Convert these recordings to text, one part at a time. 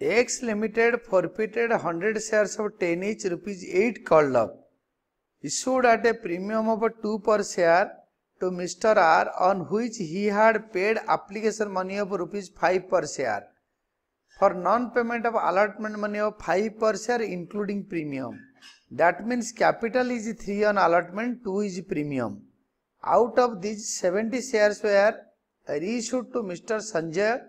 X Limited forfeited 100 shares of 10 each ₹8 called up, issued at a premium of 2 per share to Mr. R, on which he had paid application money of ₹5 per share for non-payment of allotment money of 5 per share including premium. That means capital is 3 on allotment, 2 is premium. Out of these 70 shares were reissued to Mr. Sanjay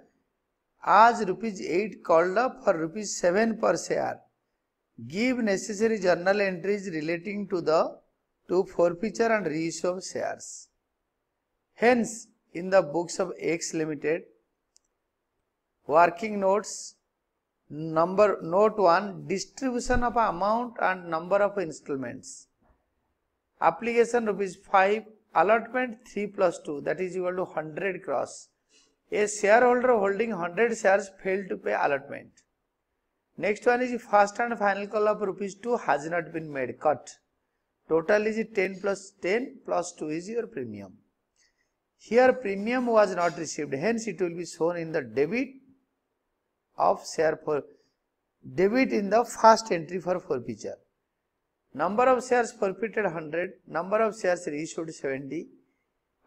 as ₹8 called up for ₹7 per share. Give necessary journal entries relating to the forfeiture and reissue of shares. Hence, in the books of X Limited, working notes, note 1, distribution of amount and number of installments. Application ₹5, allotment 3 + 2, that is equal to 100 cross. A shareholder holding 100 shares failed to pay allotment. Next one is first and final call of ₹2 has not been made, cut. Total is 10 + 10 + 2 is your premium. Here premium was not received, hence it will be shown in the debit of share for debit in the first entry for forfeiture. Number of shares forfeited 100, number of shares reissued 70.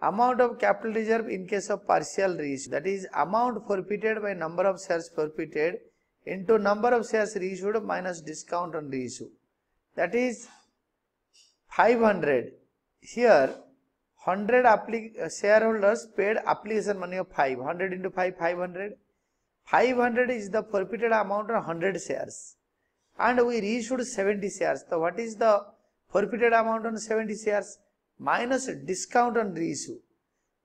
Amount of capital reserve in case of partial reissue, that is amount forfeited by number of shares forfeited into number of shares reissued minus discount on reissue, that is 500. Here 100 shareholders paid application money of 5, 100 into 5, 500. 500 is the forfeited amount on 100 shares and we reissued 70 shares. So what is the forfeited amount on 70 shares? Minus discount on reissue.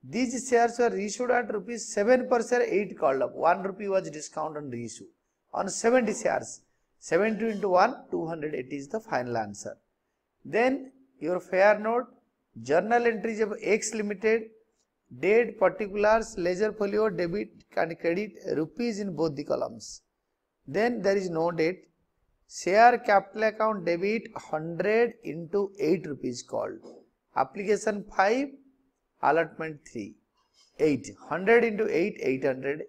These shares were reissued at ₹7 per share, 8 called up. 1 rupee was discount on reissue on 70 shares. 70 into 1, 280 is the final answer. Then your fair note, journal entries of X Limited, date, particulars, ledger folio, debit and credit, rupees in both the columns. Then there is no date. Share capital account debit 100 into 8 rupees called. Application 5, allotment 3, 8, 100 into 8, 800.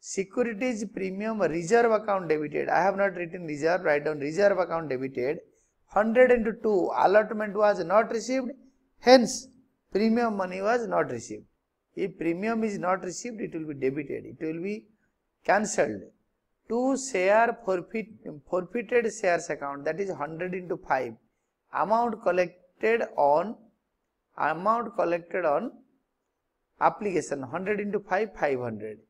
Securities premium reserve account debited. I have not written reserve, write down reserve account debited. 100 into 2, allotment was not received, hence premium money was not received. If premium is not received, it will be debited, it will be cancelled. 2 share forfeited shares account, that is 100 into 5, amount collected on application 100 into 5, 500.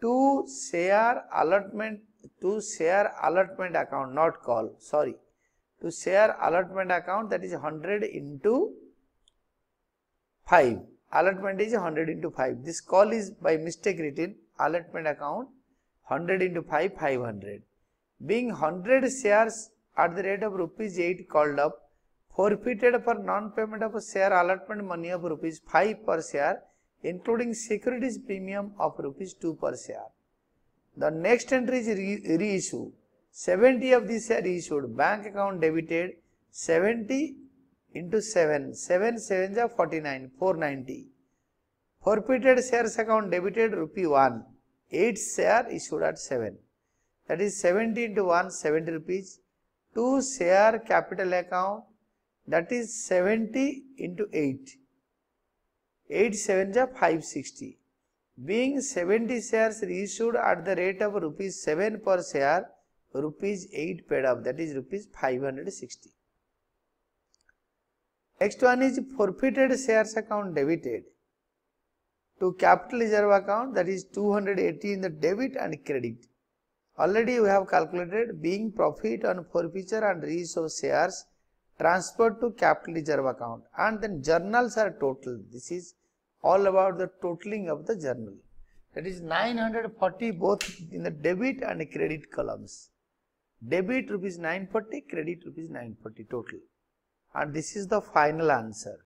2 share allotment account, not call, sorry. To share allotment account, that is 100 into 5. Allotment is 100 into 5. This call is by mistake written, allotment account 100 into 5, 500. Being 100 shares at the rate of ₹8 called up, forfeited for non-payment of share allotment money of ₹5 per share, including securities premium of ₹2 per share. The next entry is reissue. 70 of these are issued. Bank account debited 70 into 7. 7 sevens are 49, 490. Forfeited shares account debited ₹1. 8 share issued at 7. That is 70 into 1, 70 rupees. 2 share capital account, that is 70 into 8. 8 sevens are 560. Being 70 shares reissued at the rate of ₹7 per share, ₹8 paid up, that is ₹560. Next one is forfeited shares account debited to capital reserve account, that is 280 in the debit and credit. Already we have calculated. Being profit on forfeiture and reissue of shares transferred to capital reserve account, and then journals are totaled. This is all about the totaling of the journal. That is 940 both in the debit and credit columns. Debit ₹940, credit ₹940 total, and this is the final answer.